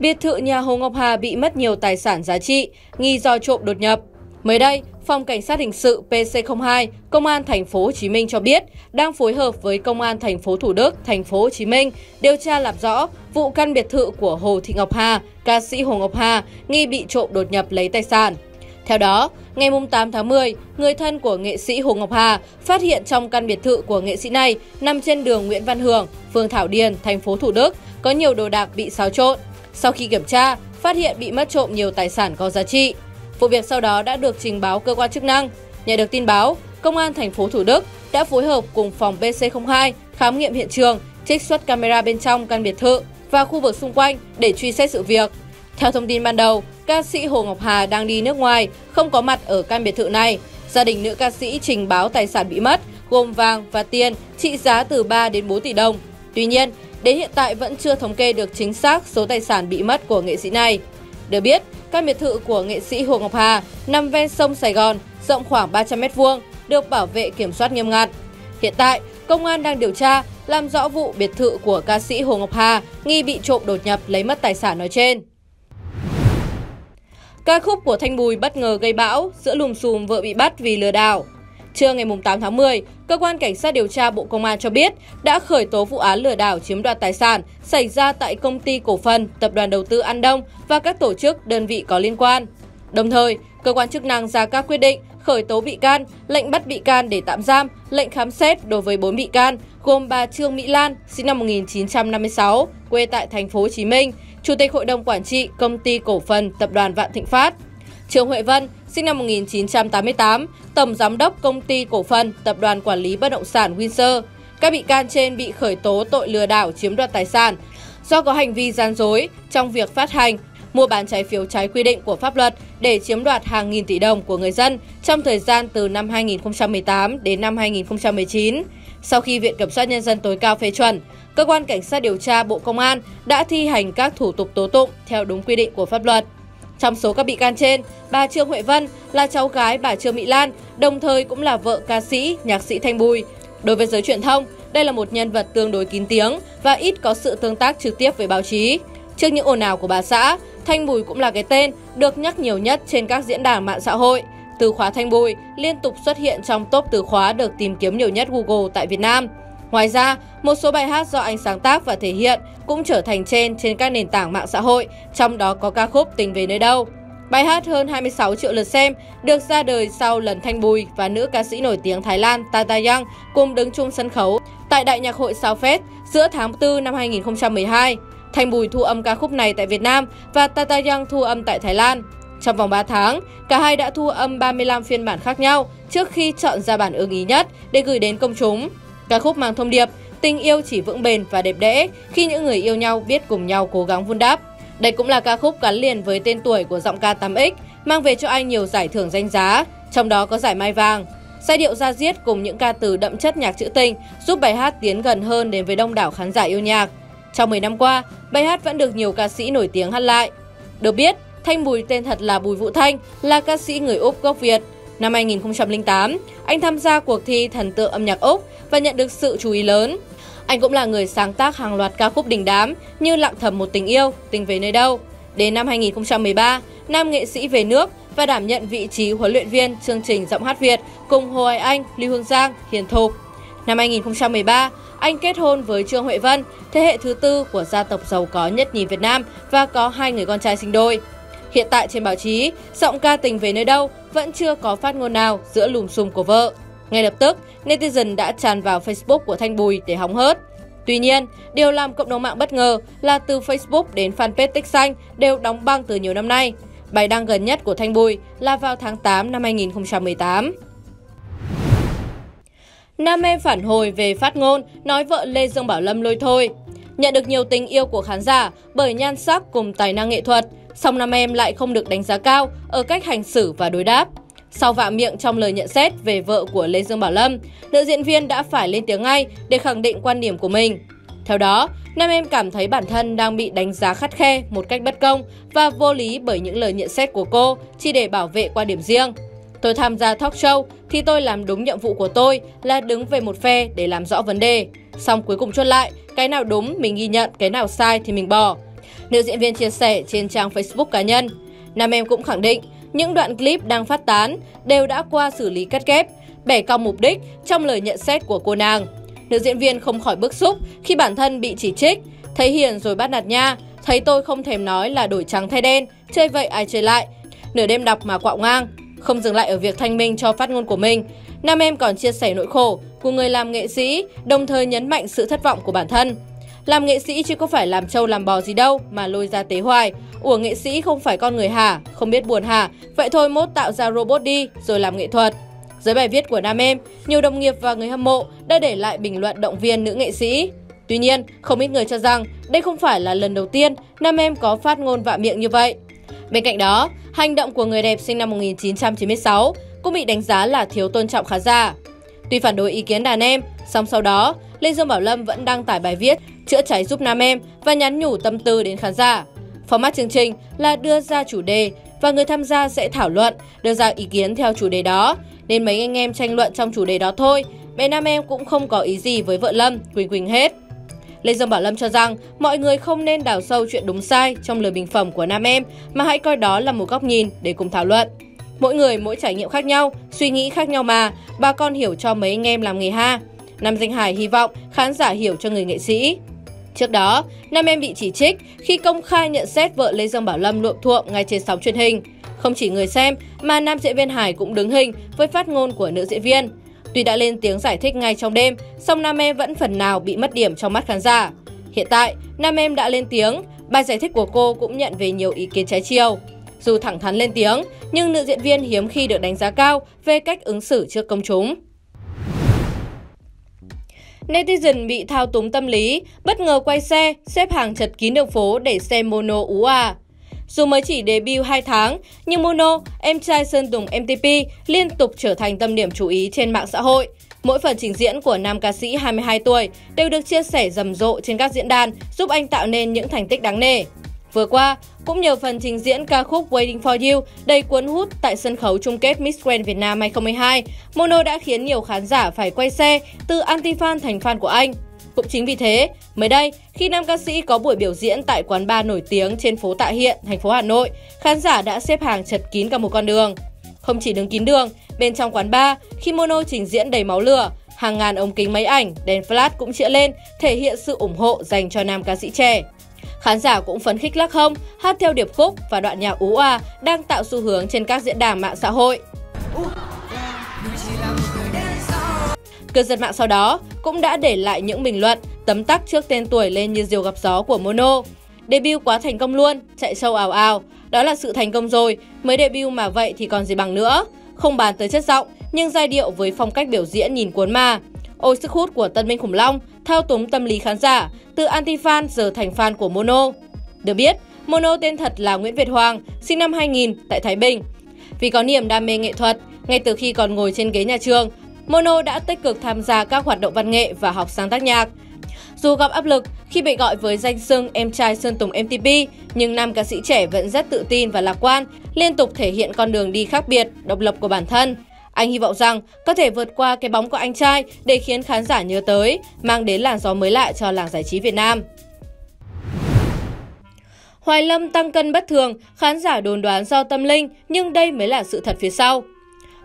Biệt thự nhà Hồ Ngọc Hà bị mất nhiều tài sản giá trị, nghi do trộm đột nhập. Mới đây, Phòng Cảnh sát Hình sự PC02, Công an Thành phố Hồ Chí Minh cho biết đang phối hợp với Công an Thành phố Thủ Đức, Thành phố Hồ Chí Minh điều tra làm rõ vụ căn biệt thự của Hồ Thị Ngọc Hà, ca sĩ Hồ Ngọc Hà nghi bị trộm đột nhập lấy tài sản. Theo đó, ngày 8 tháng 10, người thân của nghệ sĩ Hồ Ngọc Hà phát hiện trong căn biệt thự của nghệ sĩ này nằm trên đường Nguyễn Văn Hưởng, phường Thảo Điền, Thành phố Thủ Đức có nhiều đồ đạc bị xáo trộn. Sau khi kiểm tra, phát hiện bị mất trộm nhiều tài sản có giá trị. Vụ việc sau đó đã được trình báo cơ quan chức năng. Nhận được tin báo, Công an Thành phố Thủ Đức đã phối hợp cùng phòng PC02 khám nghiệm hiện trường, trích xuất camera bên trong căn biệt thự và khu vực xung quanh để truy xét sự việc. Theo thông tin ban đầu, ca sĩ Hồ Ngọc Hà đang đi nước ngoài, không có mặt ở căn biệt thự này. Gia đình nữ ca sĩ trình báo tài sản bị mất, gồm vàng và tiền trị giá từ 3 đến 4 tỷ đồng. Tuy nhiên, đến hiện tại vẫn chưa thống kê được chính xác số tài sản bị mất của nghệ sĩ này. Được biết, căn biệt thự của nghệ sĩ Hồ Ngọc Hà nằm ven sông Sài Gòn, rộng khoảng 300 m², được bảo vệ kiểm soát nghiêm ngặt. Hiện tại, công an đang điều tra làm rõ vụ biệt thự của ca sĩ Hồ Ngọc Hà nghi bị trộm đột nhập lấy mất tài sản nói trên. Ca khúc của Thanh Bùi bất ngờ gây bão giữa lùm xùm vợ bị bắt vì lừa đảo. Trưa ngày 8 tháng 10, Cơ quan Cảnh sát Điều tra Bộ Công an cho biết đã khởi tố vụ án lừa đảo chiếm đoạt tài sản xảy ra tại Công ty Cổ phần, Tập đoàn Đầu tư An Đông và các tổ chức, đơn vị có liên quan. Đồng thời, cơ quan chức năng ra các quyết định khởi tố bị can, lệnh bắt bị can để tạm giam, lệnh khám xét đối với 4 bị can, gồm bà Trương Mỹ Lan, sinh năm 1956, quê tại Thành phố Hồ Chí Minh, Chủ tịch Hội đồng Quản trị Công ty Cổ phần, Tập đoàn Vạn Thịnh Phát; Trương Huệ Vân, sinh năm 1988, Tổng Giám đốc Công ty Cổ phần, Tập đoàn Quản lý Bất động sản Windsor. Các bị can trên bị khởi tố tội lừa đảo chiếm đoạt tài sản do có hành vi gian dối trong việc phát hành, mua bán trái phiếu trái quy định của pháp luật để chiếm đoạt hàng nghìn tỷ đồng của người dân trong thời gian từ năm 2018 đến năm 2019. Sau khi Viện Kiểm soát Nhân dân tối cao phê chuẩn, Cơ quan Cảnh sát Điều tra Bộ Công an đã thi hành các thủ tục tố tụng theo đúng quy định của pháp luật. Trong số các bị can trên, bà Trương Huệ Vân là cháu gái bà Trương Mỹ Lan, đồng thời cũng là vợ ca sĩ, nhạc sĩ Thanh Bùi. Đối với giới truyền thông, đây là một nhân vật tương đối kín tiếng và ít có sự tương tác trực tiếp với báo chí. Trước những ồn ào của bà xã, Thanh Bùi cũng là cái tên được nhắc nhiều nhất trên các diễn đàn mạng xã hội. Từ khóa Thanh Bùi liên tục xuất hiện trong top từ khóa được tìm kiếm nhiều nhất Google tại Việt Nam. Ngoài ra, một số bài hát do anh sáng tác và thể hiện cũng trở thành trend trên các nền tảng mạng xã hội, trong đó có ca khúc Tình Về Nơi Đâu. Bài hát hơn 26 triệu lượt xem, được ra đời sau lần Thanh Bùi và nữ ca sĩ nổi tiếng Thái Lan Tata Young cùng đứng chung sân khấu tại Đại nhạc hội Sao Fest giữa tháng 4 năm 2012. Thanh Bùi thu âm ca khúc này tại Việt Nam và Tata Young thu âm tại Thái Lan. Trong vòng 3 tháng, cả hai đã thu âm 35 phiên bản khác nhau trước khi chọn ra bản ưng ý nhất để gửi đến công chúng. Ca khúc mang thông điệp tình yêu chỉ vững bền và đẹp đẽ khi những người yêu nhau biết cùng nhau cố gắng vun đắp. Đây cũng là ca khúc gắn liền với tên tuổi của giọng ca 8X, mang về cho anh nhiều giải thưởng danh giá, trong đó có giải Mai Vàng. Giai điệu da diết cùng những ca từ đậm chất nhạc trữ tình giúp bài hát tiến gần hơn đến với đông đảo khán giả yêu nhạc. Trong 10 năm qua, bài hát vẫn được nhiều ca sĩ nổi tiếng hát lại. Được biết, Thanh Bùi tên thật là Bùi Vũ Thanh, là ca sĩ người Úc gốc Việt. Năm 2008, anh tham gia cuộc thi Thần tượng âm nhạc Úc và nhận được sự chú ý lớn. Anh cũng là người sáng tác hàng loạt ca khúc đình đám như Lặng Thầm Một Tình Yêu, Tình Về Nơi Đâu. Đến năm 2013, nam nghệ sĩ về nước và đảm nhận vị trí huấn luyện viên chương trình Giọng hát Việt cùng Hồ Ai Anh, Lưu Hương Giang, Hiền Thục. Năm 2013, anh kết hôn với Trương Huệ Vân, thế hệ thứ tư của gia tộc giàu có nhất nhì Việt Nam và có 2 người con trai sinh đôi. Hiện tại trên báo chí, giọng ca Tình Về Nơi Đâu vẫn chưa có phát ngôn nào giữa lùm xùm của vợ. Ngay lập tức, netizen đã tràn vào Facebook của Thanh Bùi để hóng hớt. Tuy nhiên, điều làm cộng đồng mạng bất ngờ là từ Facebook đến fanpage Tích Xanh đều đóng băng từ nhiều năm nay. Bài đăng gần nhất của Thanh Bùi là vào tháng 8 năm 2018. Nam Em phản hồi về phát ngôn nói vợ Lê Dương Bảo Lâm lôi thôi. Nhận được nhiều tình yêu của khán giả bởi nhan sắc cùng tài năng nghệ thuật, song Nam Em lại không được đánh giá cao ở cách hành xử và đối đáp. Sau vạ miệng trong lời nhận xét về vợ của Lê Dương Bảo Lâm, nữ diễn viên đã phải lên tiếng ngay để khẳng định quan điểm của mình. Theo đó, Nam Em cảm thấy bản thân đang bị đánh giá khắt khe một cách bất công và vô lý bởi những lời nhận xét của cô chỉ để bảo vệ quan điểm riêng. Tôi tham gia talk show thì tôi làm đúng nhiệm vụ của tôi là đứng về một phe để làm rõ vấn đề. Xong cuối cùng chốt lại, cái nào đúng mình ghi nhận, cái nào sai thì mình bỏ. nữ diễn viên chia sẻ trên trang Facebook cá nhân. Nam Em cũng khẳng định những đoạn clip đang phát tán đều đã qua xử lý cắt ghép, bẻ cong mục đích trong lời nhận xét của cô nàng. Nữ diễn viên không khỏi bức xúc khi bản thân bị chỉ trích, thấy hiền rồi bắt nạt nha, thấy tôi không thèm nói là đổi trắng thay đen, chơi vậy ai chơi lại, nửa đêm đọc mà quạo ngang. Không dừng lại ở việc thanh minh cho phát ngôn của mình, Nam Em còn chia sẻ nỗi khổ của người làm nghệ sĩ, đồng thời nhấn mạnh sự thất vọng của bản thân. Làm nghệ sĩ chứ có phải làm trâu làm bò gì đâu mà lôi ra tế hoài. Ủa nghệ sĩ không phải con người hả? Không biết buồn hả? Vậy thôi mốt tạo ra robot đi rồi làm nghệ thuật. Dưới bài viết của Nam Em, nhiều đồng nghiệp và người hâm mộ đã để lại bình luận động viên nữ nghệ sĩ. Tuy nhiên, không ít người cho rằng đây không phải là lần đầu tiên Nam Em có phát ngôn vạ miệng như vậy. Bên cạnh đó, hành động của người đẹp sinh năm 1996 cũng bị đánh giá là thiếu tôn trọng khán giả. Tuy phản đối ý kiến đàn em, song sau đó, Lê Dương Bảo Lâm vẫn đăng tải bài viết chữa cháy giúp Nam Em và nhắn nhủ tâm tư đến khán giả. Format chương trình là đưa ra chủ đề và người tham gia sẽ thảo luận, đưa ra ý kiến theo chủ đề đó, nên mấy anh em tranh luận trong chủ đề đó thôi. Bé Nam Em cũng không có ý gì với vợ Lâm, Quỳnh Quỳnh hết. Lê Dương Bảo Lâm cho rằng mọi người không nên đào sâu chuyện đúng sai trong lời bình phẩm của Nam Em, mà hãy coi đó là một góc nhìn để cùng thảo luận. Mỗi người mỗi trải nghiệm khác nhau, suy nghĩ khác nhau mà, bà con hiểu cho mấy anh em làm nghề ha. Nam Danh Hải hy vọng khán giả hiểu cho người nghệ sĩ. Trước đó, Nam Em bị chỉ trích khi công khai nhận xét vợ Lê Dương Bảo Lâm luộm thuộm ngay trên sóng truyền hình. Không chỉ người xem mà nam diễn viên Hải cũng đứng hình với phát ngôn của nữ diễn viên. Tuy đã lên tiếng giải thích ngay trong đêm, song Nam Em vẫn phần nào bị mất điểm trong mắt khán giả. Hiện tại, Nam Em đã lên tiếng, bài giải thích của cô cũng nhận về nhiều ý kiến trái chiều. Dù thẳng thắn lên tiếng, nhưng nữ diễn viên hiếm khi được đánh giá cao về cách ứng xử trước công chúng. Netizen bị thao túng tâm lý, bất ngờ quay xe, xếp hàng chật kín đường phố để xem Mono ú à. Dù mới chỉ debut 2 tháng, nhưng Mono, em trai Sơn Tùng MTP, liên tục trở thành tâm điểm chú ý trên mạng xã hội. Mỗi phần trình diễn của nam ca sĩ 22 tuổi đều được chia sẻ rầm rộ trên các diễn đàn, giúp anh tạo nên những thành tích đáng nể. Vừa qua, cũng nhờ phần trình diễn ca khúc Waiting for You đầy cuốn hút tại sân khấu chung kết Miss Grand Việt Nam 2022, Mono đã khiến nhiều khán giả phải quay xe từ anti-fan thành fan của anh. Cũng chính vì thế, mới đây, khi nam ca sĩ có buổi biểu diễn tại quán bar nổi tiếng trên phố Tạ Hiện, thành phố Hà Nội, khán giả đã xếp hàng chật kín cả một con đường. Không chỉ đứng kín đường, bên trong quán bar, khi Mono trình diễn đầy máu lửa, hàng ngàn ống kính máy ảnh, đèn flash cũng chĩa lên, thể hiện sự ủng hộ dành cho nam ca sĩ trẻ. Khán giả cũng phấn khích lắc hông, hát theo điệp khúc và đoạn nhạc ú à đang tạo xu hướng trên các diễn đàn mạng xã hội. Cư dân mạng sau đó cũng đã để lại những bình luận tấm tắc trước tên tuổi lên như diều gặp gió của Mono. Debut quá thành công luôn, chạy show ào ào. Đó là sự thành công rồi, mới debut mà vậy thì còn gì bằng nữa. Không bàn tới chất giọng, nhưng giai điệu với phong cách biểu diễn nhìn cuốn mà. Ôi sức hút của Tân Minh khủng long, thao túng tâm lý khán giả, từ anti-fan giờ thành fan của Mono. Được biết, Mono tên thật là Nguyễn Việt Hoàng, sinh năm 2000 tại Thái Bình. Vì có niềm đam mê nghệ thuật, ngay từ khi còn ngồi trên ghế nhà trường, Mono đã tích cực tham gia các hoạt động văn nghệ và học sáng tác nhạc. Dù gặp áp lực khi bị gọi với danh xưng em trai Sơn Tùng MTP, nhưng nam ca sĩ trẻ vẫn rất tự tin và lạc quan, liên tục thể hiện con đường đi khác biệt, độc lập của bản thân. Anh hy vọng rằng có thể vượt qua cái bóng của anh trai để khiến khán giả nhớ tới, mang đến làn gió mới lạ cho làng giải trí Việt Nam. Hoài Lâm tăng cân bất thường, khán giả đồn đoán do tâm linh, nhưng đây mới là sự thật phía sau.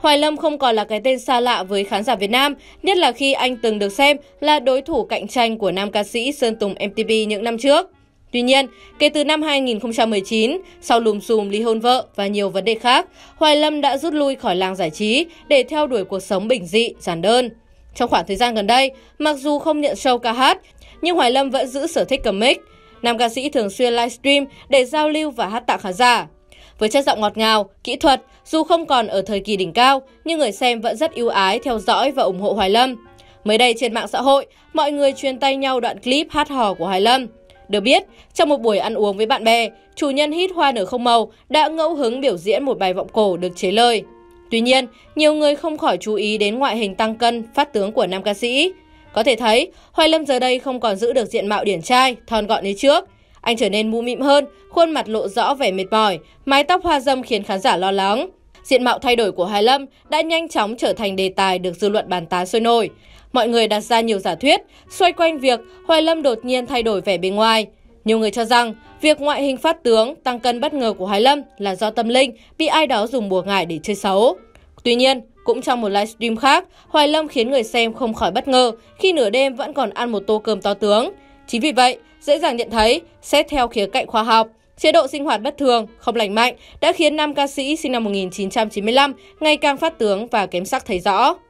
Hoài Lâm không còn là cái tên xa lạ với khán giả Việt Nam, nhất là khi anh từng được xem là đối thủ cạnh tranh của nam ca sĩ Sơn Tùng MTP những năm trước. Tuy nhiên, kể từ năm 2019, sau lùm xùm ly hôn vợ và nhiều vấn đề khác, Hoài Lâm đã rút lui khỏi làng giải trí để theo đuổi cuộc sống bình dị, giản đơn. Trong khoảng thời gian gần đây, mặc dù không nhận show ca hát, nhưng Hoài Lâm vẫn giữ sở thích cầm mic. Nam ca sĩ thường xuyên livestream để giao lưu và hát tặng khán giả. Với chất giọng ngọt ngào, kỹ thuật, dù không còn ở thời kỳ đỉnh cao, nhưng người xem vẫn rất ưu ái theo dõi và ủng hộ Hoài Lâm. Mới đây trên mạng xã hội, mọi người truyền tay nhau đoạn clip hát hò của Hoài Lâm. Được biết, trong một buổi ăn uống với bạn bè, chủ nhân hit Hoa nở không màu đã ngẫu hứng biểu diễn một bài vọng cổ được chế lời. Tuy nhiên, nhiều người không khỏi chú ý đến ngoại hình tăng cân, phát tướng của nam ca sĩ. Có thể thấy, Hoài Lâm giờ đây không còn giữ được diện mạo điển trai, thon gọn như trước. Anh trở nên mũ mĩm hơn, khuôn mặt lộ rõ vẻ mệt mỏi, mái tóc hoa râm khiến khán giả lo lắng. Diện mạo thay đổi của Hoài Lâm đã nhanh chóng trở thành đề tài được dư luận bàn tán sôi nổi. Mọi người đặt ra nhiều giả thuyết xoay quanh việc Hoài Lâm đột nhiên thay đổi vẻ bề ngoài. Nhiều người cho rằng việc ngoại hình phát tướng, tăng cân bất ngờ của Hoài Lâm là do tâm linh bị ai đó dùng bùa ngải để chơi xấu. Tuy nhiên, cũng trong một livestream khác, Hoài Lâm khiến người xem không khỏi bất ngờ khi nửa đêm vẫn còn ăn một tô cơm to tướng. Chính vì vậy, dễ dàng nhận thấy, xét theo khía cạnh khoa học, chế độ sinh hoạt bất thường, không lành mạnh đã khiến nam ca sĩ sinh năm 1995 ngày càng phát tướng và kém sắc thấy rõ.